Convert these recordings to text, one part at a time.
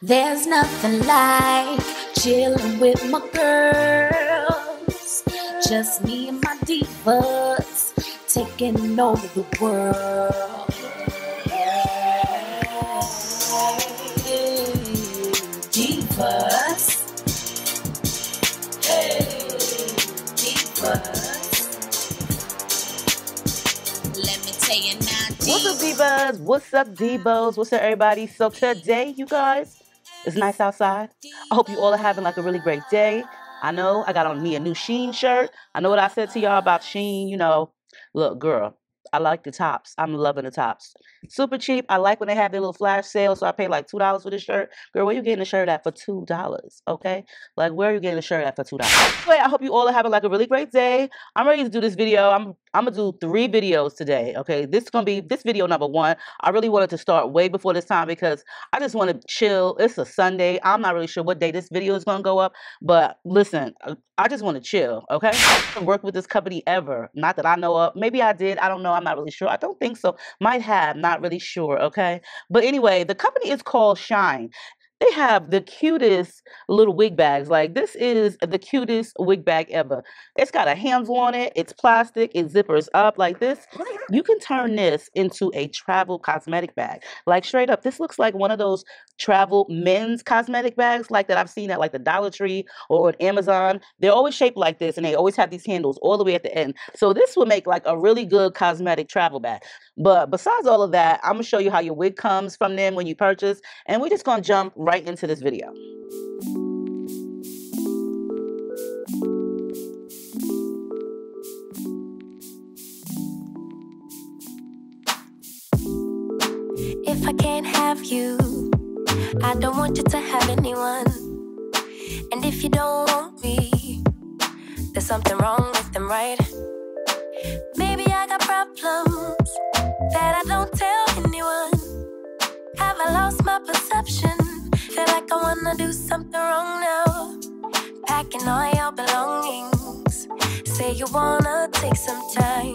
There's nothing like chilling with my girls. Just me and my divas taking over the world. Divas. Hey, divas. Let me tell you now, divas. What's up, divas? What's up, divos? What's up, everybody? So today, you guys, it's nice outside. I hope you all are having like a really great day. I know I got on me a new Shein shirt. I know what I said to y'all about Shein, you know. Look, girl, I like the tops. I'm loving the tops. Super cheap. I like when they have their little flash sale, so I paid like $2 for this shirt. Girl, where you getting a shirt at for $2, okay? Like, where are you getting a shirt at for $2? Anyway, I hope you all are having like a really great day. I'm ready to do this video. I'm going to do 3 videos today, okay? This is going to be this video number 1. I really wanted to start way before this time because I just want to chill. It's a Sunday. I'm not really sure what day this video is going to go up, but listen, I just want to chill, okay? I haven't worked with this company ever. Not that I know of. Maybe I did. I don't know. I'm not really sure. I don't think so. Might have. Not really sure, okay? But anyway, the company is called Shine. They have the cutest little wig bags. Like, this is the cutest wig bag ever. It's got a handle on it. It's plastic. It zippers up like this. You can turn this into a travel cosmetic bag. Like, straight up, this looks like one of those travel men's cosmetic bags like that I've seen at, like, the Dollar Tree or on Amazon. They're always shaped like this, and they always have these handles all the way at the end. So this would make, like, a really good cosmetic travel bag. But besides all of that, I'm going to show you how your wig comes from them when you purchase, and we're just going to jump right into this video. If I can't have you, I don't want you to have anyone. And if you don't want me, there's something wrong with them, right? Maybe I got problems that I don't tell anyone. Have I lost my perception? Feel like I wanna do something wrong now. Packing all your belongings. Say you wanna take some time,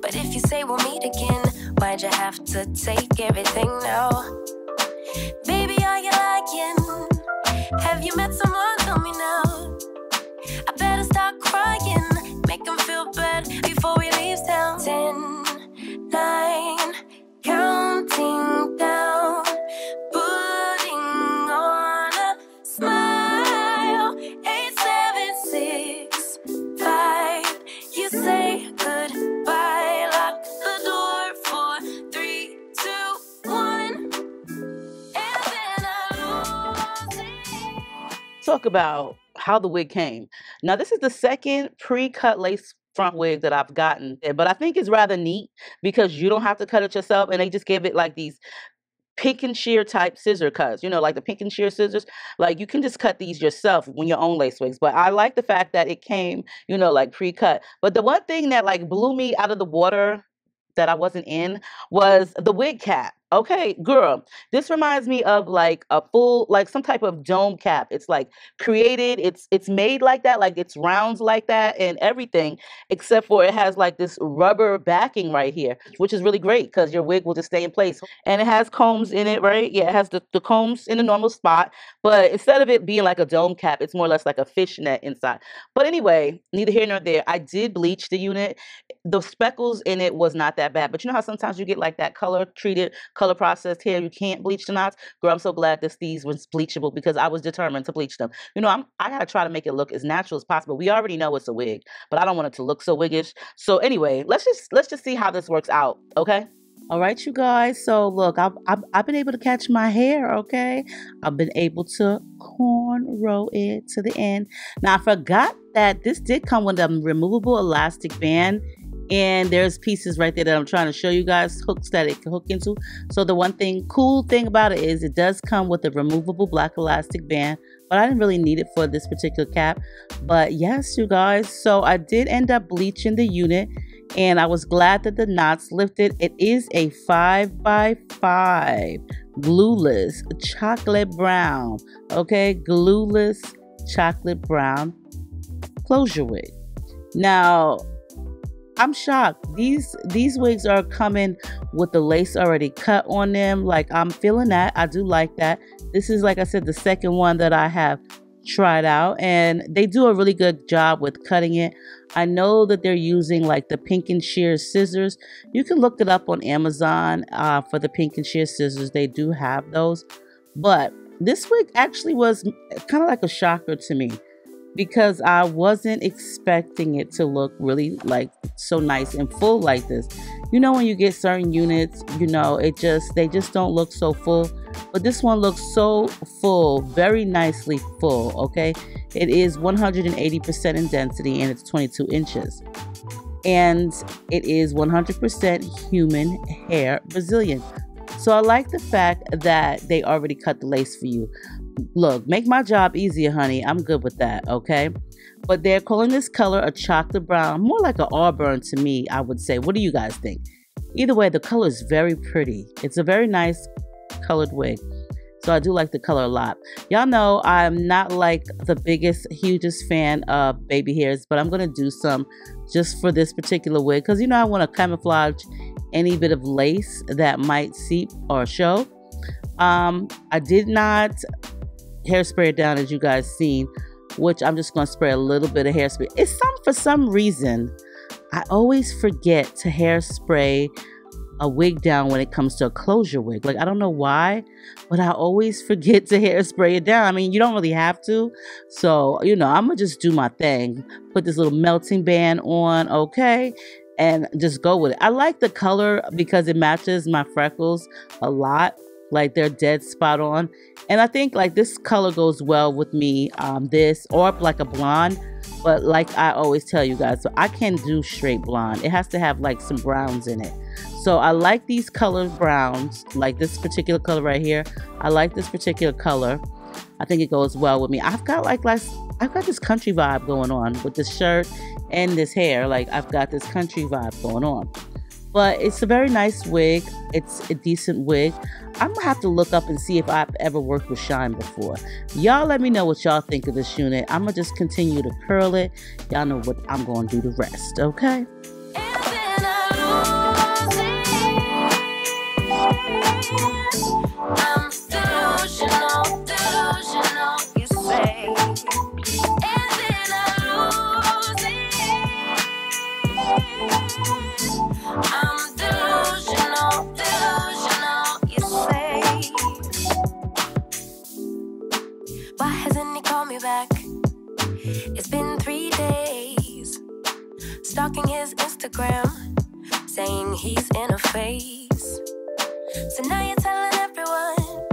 but if you say we'll meet again, why'd you have to take everything now? Baby, are you lying? Have you met someone? Tell me now. I better start crying. Make them feel bad before we leave town. 10, 9, counting down. Talk about how the wig came. Now, this is the second pre-cut lace front wig that I've gotten, but I think it's rather neat because you don't have to cut it yourself, and they just give it like these pick and shear type scissor cuts, you know, like the pick and shear scissors. Like, you can just cut these yourself when your own lace wigs. But I like the fact that it came, you know, like pre-cut. But the one thing that like blew me out of the water that I wasn't in was the wig cap. Okay, girl, this reminds me of like a full, like some type of dome cap. It's like created, it's made like that, like it's rounds like that and everything, except for it has like this rubber backing right here, which is really great because your wig will just stay in place. And it has combs in it, right? Yeah, it has the combs in the normal spot, but instead of it being like a dome cap, it's more or less like a fishnet inside. But anyway, neither here nor there, I did bleach the unit. The speckles in it was not that bad, but you know how sometimes you get like that color processed hair, you can't bleach the knots. Girl, I'm so glad that these was bleachable because I was determined to bleach them. You know, I gotta try to make it look as natural as possible. We already know it's a wig, but I don't want it to look so wiggish. So anyway, let's just see how this works out, okay? All right, you guys. So look, I've been able to catch my hair, okay? I've been able to cornrow it to the end. Now I forgot that this did come with a removable elastic band. And there's pieces right there that I'm trying to show you guys, hooks that it can hook into. So the one thing, cool thing about it is it does come with a removable black elastic band, but I didn't really need it for this particular cap. But yes, you guys, so I did end up bleaching the unit, and I was glad that the knots lifted. It is a 5x5 glueless chocolate brown, okay? Glueless chocolate brown closure wig. Now, I'm shocked. These wigs are coming with the lace already cut on them. Like, I'm feeling that. I do like that. This is, like I said, the second one that I have tried out, and they do a really good job with cutting it. I know that they're using like the Pink and Shear scissors. You can look it up on Amazon for the Pink and Shear scissors. They do have those, but this wig actually was kind of like a shocker to me because I wasn't expecting it to look really like so nice and full like this. You know, when you get certain units, you know, they just don't look so full. But this one looks so full, very nicely full, okay? It is 180% in density and it's 22 inches. And it is 100% human hair Brazilian. So I like the fact that they already cut the lace for you. Look, make my job easier, honey. I'm good with that, okay? But they're calling this color a chocolate brown, more like an auburn to me, I would say. What do you guys think? Either way, the color is very pretty. It's a very nice colored wig, so I do like the color a lot. Y'all know I'm not like the biggest, hugest fan of baby hairs, but I'm gonna do some just for this particular wig because, you know, I want to camouflage any bit of lace that might seep or show. I did not hairspray it down, as you guys seen, which I'm just gonna spray a little bit of hairspray. For some reason, I always forget to hairspray a wig down when it comes to a closure wig. Like, I don't know why, but I always forget to hairspray it down. I mean, you don't really have to. So, you know, I'm gonna just do my thing. Put this little melting band on, okay? And just go with it. I like the color because it matches my freckles a lot. Like, they're dead spot on. And I think like this color goes well with me, this or like a blonde. But like I always tell you guys, so I can't do straight blonde. It has to have like some browns in it. So I like these colored browns, like this particular color right here. I like this particular color. I think it goes well with me. I've got like I've got this country vibe going on with this shirt and this hair. Like, I've got this country vibe going on. But it's a very nice wig. It's a decent wig. I'm gonna have to look up and see if I've ever worked with Shein before. Y'all let me know what y'all think of this unit. I'm gonna just continue to curl it. Y'all know what I'm gonna do the rest, okay? It's been 3 days, stalking his Instagram, saying he's in a phase. So now you're telling everyone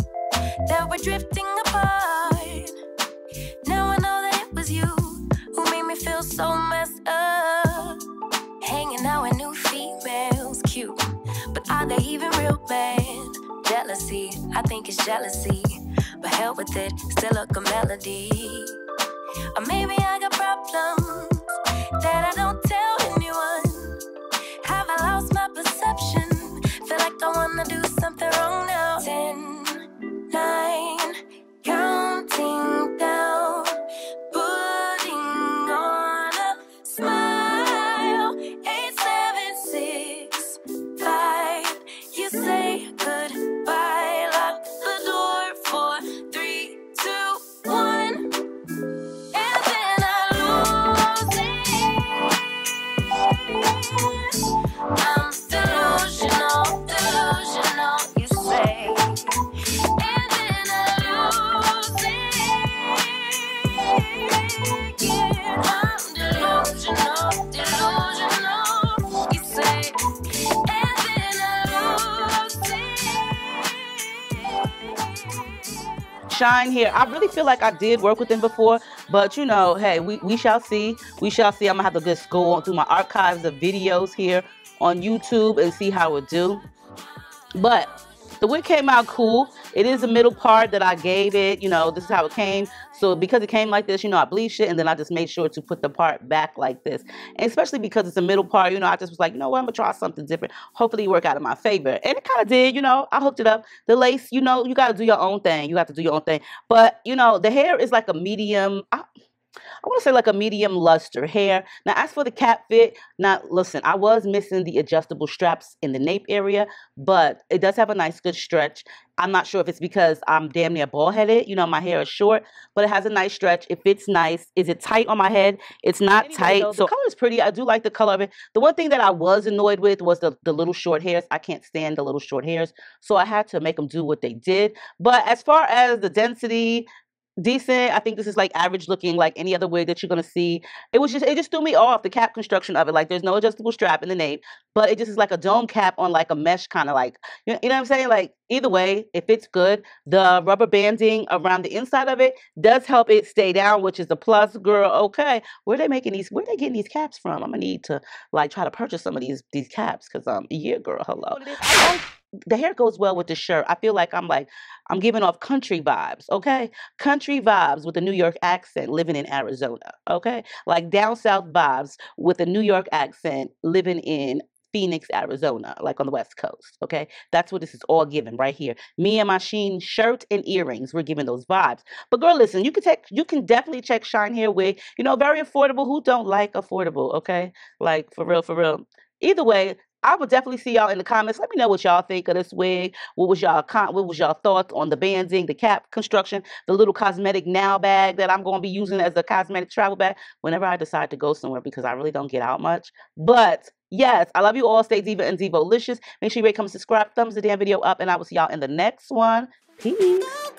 that we're drifting apart. Now I know that it was you who made me feel so messed up. Hanging out with new females, cute, but are they even real, man? Jealousy, I think it's jealousy, but hell with it, still look a melody. Or maybe I got problems that I don't tell anyone. Have I lost my perception? Feel like I wanna do something wrong now. 10, 9, counting down, putting on a smile. 8, 7, 6, 5. You say goodbye, lock the door for 3, 2, 1. Shine Hair. I really feel like I did work with them before, but you know, hey, we shall see. We shall see. I'm gonna have to just go on through my archives of videos here on YouTube and see how it do. But the wig came out cool. It is the middle part that I gave it. You know, this is how it came. So because it came like this, you know, I bleached it and then I just made sure to put the part back like this. And especially because it's the middle part, you know, I just was like, you know what, I'm gonna try something different. Hopefully it work out in my favor. And it kind of did, you know. I hooked it up. The lace, you know, you gotta do your own thing. You have to do your own thing. But, you know, the hair is like a medium. I want to say like a medium luster hair. Now, as for the cap fit, now listen, I was missing the adjustable straps in the nape area, but it does have a nice good stretch. I'm not sure if it's because I'm damn near bald headed. You know, my hair is short, but it has a nice stretch. It fits nice. Is it tight on my head? It's not tight. Though, so the color is pretty. I do like the color of it. The one thing that I was annoyed with was the little short hairs. I can't stand the little short hairs. So I had to make them do what they did. But as far as the density, decent. I think this is like average looking, like any other wig that you're gonna see. It just threw me off, the cap construction of it. Like, there's no adjustable strap in the nape, but it just is like a dome cap on like a mesh, kind of like, you know what I'm saying? Like, either way, it fits good. The rubber banding around the inside of it does help it stay down, which is a plus, girl. Okay, where they getting these caps from? I'm gonna need to like try to purchase some of these caps, because yeah, girl, hello. The hair goes well with the shirt. I feel like I'm giving off country vibes, okay? Country vibes with a New York accent, living in Arizona, okay? Like down south vibes with a New York accent, living in Phoenix, Arizona, like on the West Coast, okay? That's what this is all giving right here. Me and my Shein shirt and earrings, we're giving those vibes. But girl, listen, you can definitely check Shine Hair Wig. You know, very affordable. Who don't like affordable, okay? Like, for real, for real. Either way, I would definitely see y'all in the comments. Let me know what y'all think of this wig. What was y'all thoughts on the banding, the cap construction, the little cosmetic now bag that I'm going to be using as a cosmetic travel bag whenever I decide to go somewhere, because I really don't get out much. But yes, I love you all. Stay diva and divolicious. Make sure you rate, comment, subscribe, thumbs the damn video up, and I will see y'all in the next one. Peace.